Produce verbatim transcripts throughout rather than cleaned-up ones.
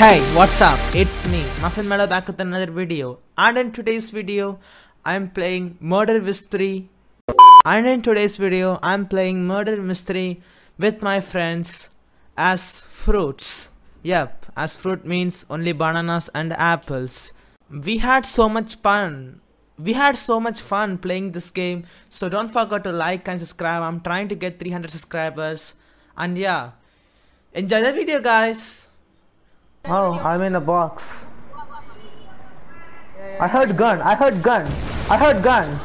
Hey, what's up? It's me, Muffin Mello, back with another video. And in today's video, I'm playing Murder Mystery. And in today's video, I'm playing Murder Mystery with my friends as fruits. Yep, as fruit means only bananas and apples. We had so much fun. We had so much fun playing this game. So don't forget to like and subscribe. I'm trying to get three hundred subscribers. And yeah, enjoy the video, guys. Oh, I'm in a box. I heard gun. I heard gun. I heard gun.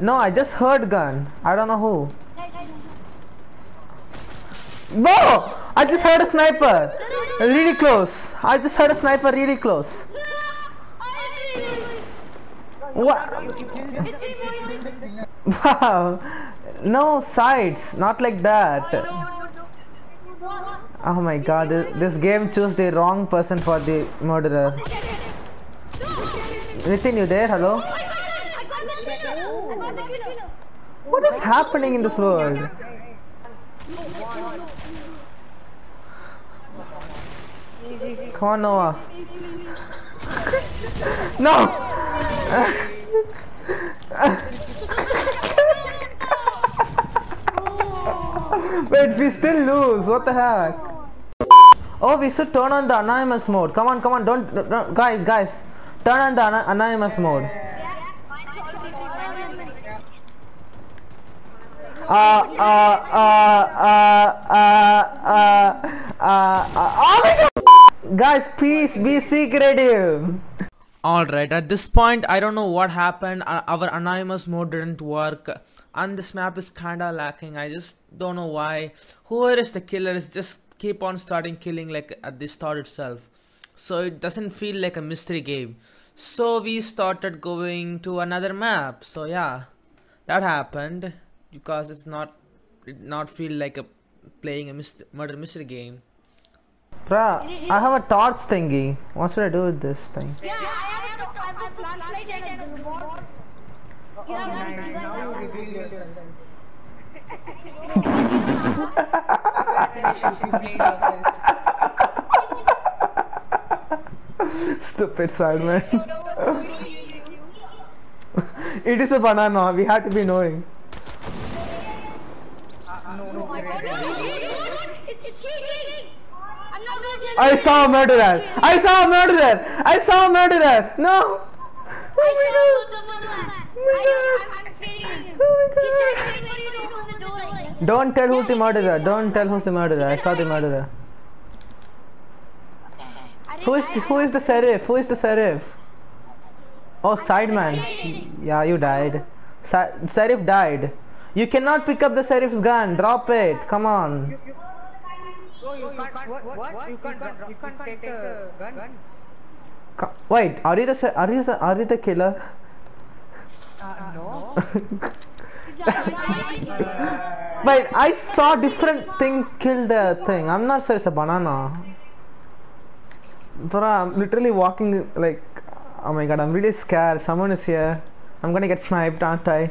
No, I just heard gun. I don't know who. Whoa! I just heard a sniper. Really close. I just heard a sniper really close. What? Wow. No sights. Not like that. Oh my god, this, this game chose the wrong person for the murderer. Nitin, you there? Hello? What is happening in this world? Come on, Noah. No! Wait, we still lose. What the heck? Oh, we should turn on the anonymous mode. Come on, come on, don't, don't, don't guys, guys, turn on the an anonymous mode. Uh, uh, uh, uh, uh, uh, uh, oh my god! Guys, please be secretive. Alright, at this point, I don't know what happened. Our anonymous mode didn't work. And this map is kinda lacking. I just don't know why. Whoever is the killer is just keep on starting killing like at the start itself. So it doesn't feel like a mystery game. So we started going to another map. So yeah, that happened because it's not it not feel like a playing a mystery, murder mystery game. Bruh, I have a torch thingy. What should I do with this thing? Yeah, I Stupid Simon. It is a banana, we have to be knowing. I saw a murderer! I saw a murderer! I saw a murderer! No! Oh my god! Don't tell who's the murderer. Don't tell who's the murderer. I saw the murderer. Who is the, who is the serif? Who is the serif? Oh, sideman. Yeah, you died. Sa serif died. You cannot pick up the serif's gun. Drop it. Come on. You can't take the gun. Wait, are you the are you the, are you the killer? Uh, no. Wait, I saw different thing kill the thing. I'm not sure it's a banana. Bro, I'm literally walking like, oh my god, I'm really scared. Someone is here. I'm gonna get sniped, aren't I?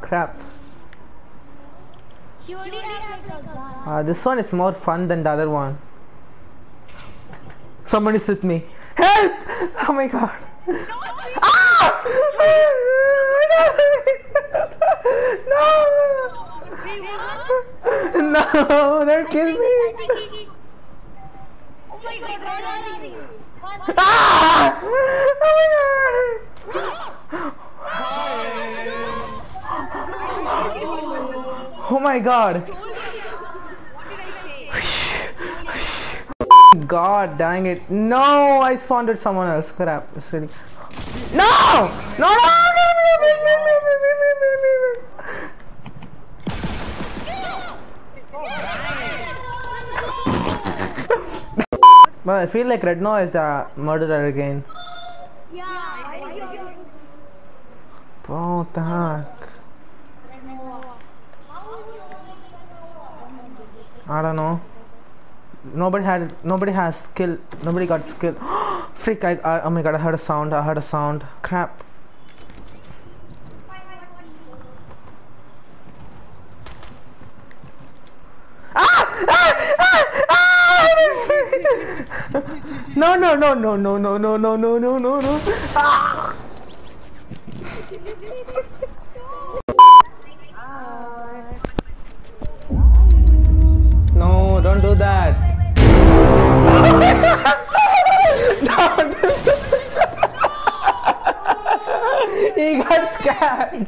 Crap. Uh, this one is more fun than the other one. Someone is with me. Help! Oh my god. Ah! No! No! Don't kill me! Oh my god! Ah! Oh my god! Oh my god! God dang it. No, I spawned at someone else. Crap. Really... No! No, no, no, no, no, no, no, no, no, no, no, no, no. But I feel like Redno is the murderer again. Yeah, oh, the heck. I don't know. Nobody had, nobody has skill, nobody got skill. Freak, I, I, oh my god, I heard a sound, I heard a sound. Crap. Ah! ah, ah, ah. No, no, no, no, no, no, no, no, no, no, no, no. Ah. No, don't do that. Don't do that. He got scared.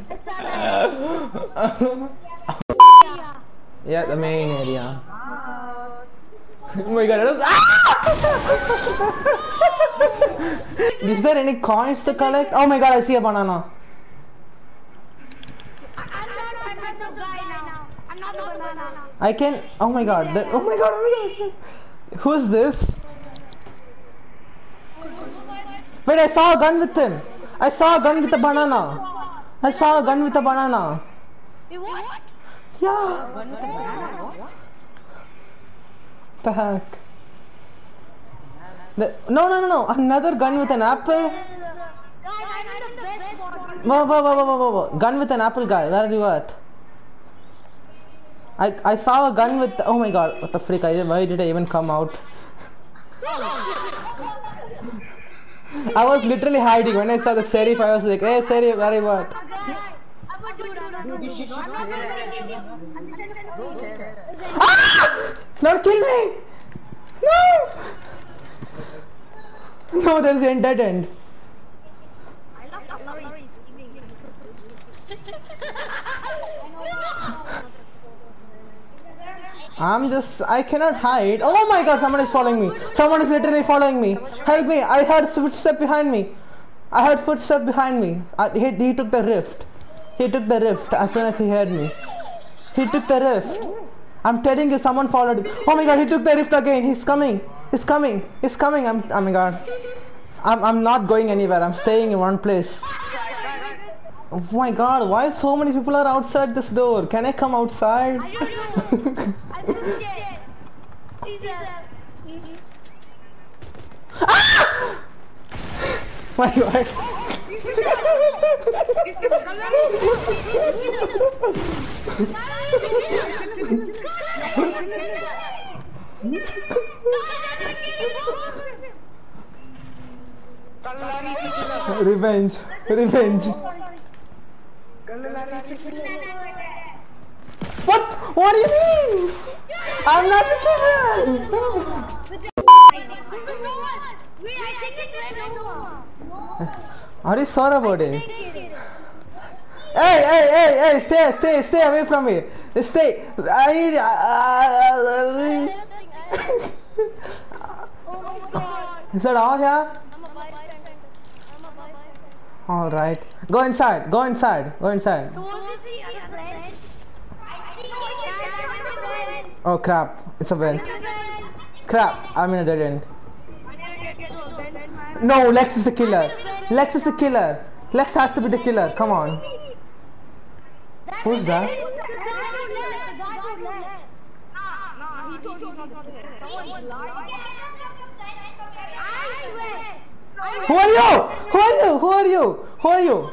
Yeah, the main area. Oh my god, it was, ah! Is there any coins to collect? Oh my god, I see a banana. I'm not, I'm not the guy now. I'm not the banana. I can. Oh my god. The, oh my god. Oh my god. Who's this? Wait, I saw a gun with him. I saw a gun with a banana. I saw a gun with a banana. What? Yeah. Gun with a banana. What? Pack. The, no, no, no, no. Another gun with an apple. Whoa, whoa, whoa, whoa, whoa, whoa. Gun with an apple guy. Where are you at? I, I saw a gun with... Oh my god. What the frick? I, why did I even come out? I was literally hiding. When I saw the sheriff, I was like, hey, sheriff, where are you at? Ah! Don't kill me! No! No, there's the dead end. I love the lorries. I'm just... I cannot hide. Oh my god, someone is following me. Someone is literally following me. Help me, I heard footsteps behind me. I heard footsteps behind me. I, he, he took the rift. He took the rift as soon as he heard me. He took the rift. I'm telling you, someone followed him. Oh my god, he took the rift again. He's coming. He's coming. He's coming. I'm, oh my god. I'm, I'm not going anywhere. I'm staying in one place. Oh my god, why so many people are outside this door? Can I come outside? I don't know. I'm so scared. Please help. Please. Ah! My god. Revenge. Revenge. What? What do you mean? I'm not the killer! No. Are you sorry about it? Hey, hey, hey, hey, stay, stay, stay away from me. Stay. I need. Uh, oh my god. Is that all here? All right, go inside. Go inside. Go inside. So what is the other friend? Oh crap! It's a vent. Crap! I'm in a dead end. No, Lex is the killer. Lex is the killer. Lex has to be the killer. Come on. Who's that? Who are you? Who are you? Who are you? Who are you?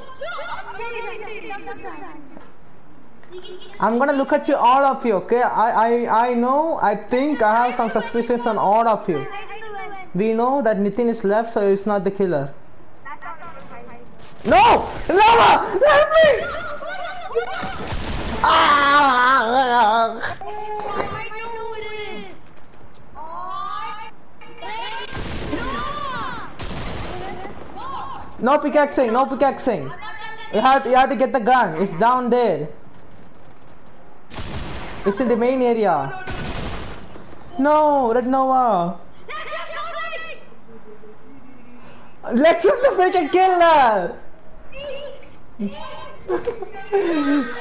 I'm gonna look at you, all of you, okay? I, I, I know, I think I have some suspicions on all of you. We know that Nitin is left, so he's not the killer. No! Lava! Let me! Ah! No pickaxing, no pickaxing. You have, to, you have to get the gun. It's down there. It's in the main area. No, Red Nova. Lex is the freaking killer.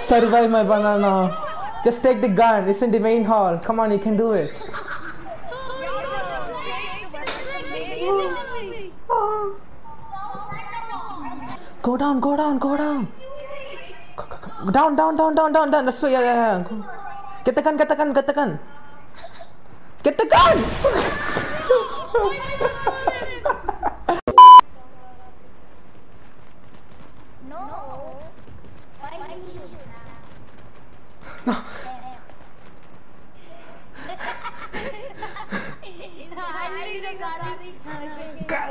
Survive my banana. Just take the gun. It's in the main hall. Come on, you can do it. Go down, go down, go down. Go, go, go. Down, down, down, down, down, down. That's so, yeah, yeah, yeah. Go. Get the gun, get the gun, get the gun. Get the gun! No. No.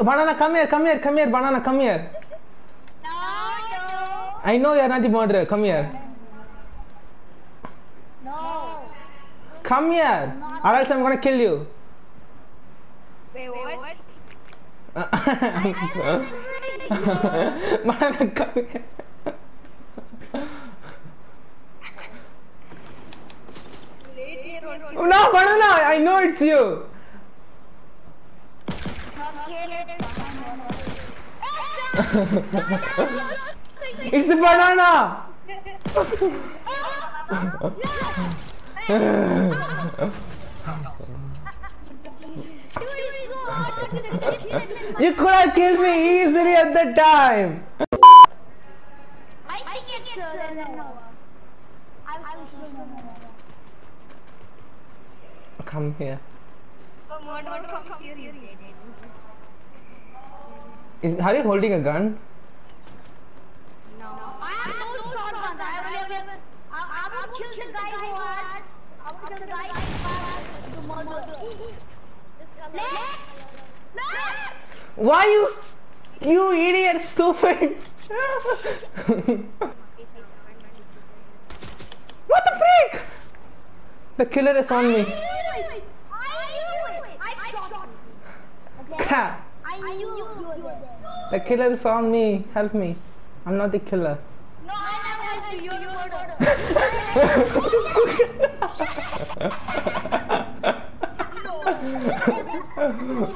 Banana, come here, come here, come here, Banana, come here. No, no. I know you're not the murderer. Come here. No. Come here, no. Or else I'm gonna kill you. Wait, what? Banana, come here. No, Banana, I know it's you. It's the banana. You could have killed me easily at that time. I think it's Nova. I was just Nova. Come here. Come on, come on, come here. Is, are you holding a gun? No. I have no shotguns. I will never. I will kill the guy who has. I will kill the guy who has the murder. Let's. Let's. Why you? You idiot, stupid. What the freak? The killer is on me. I knew it. I knew it. I shot you. Okay. I knew you were there. The killer saw me. Help me. I'm not the killer. No, I'm not helping you. You're murderer. No.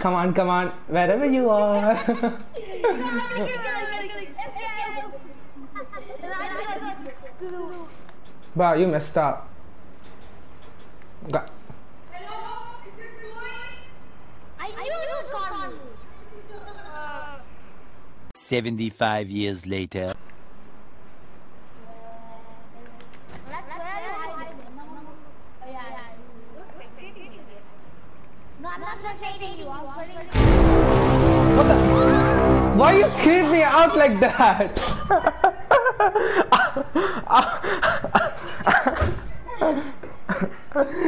Come on, come on. Wherever you are. Wow, you messed up. God. Seventy-five years later. What the? Why you creep me out like that?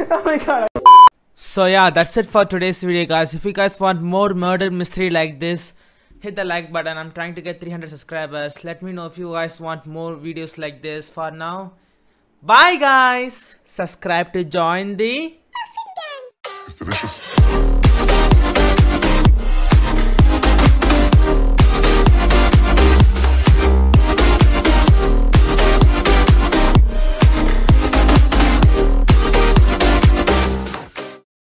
Oh my god. So yeah, that's it for today's video, guys. If you guys want more murder mystery like this, hit the like button. I'm trying to get three hundred subscribers. Let me know if you guys want more videos like this. For now, bye guys. Subscribe to join the Muffin Gang. It's delicious.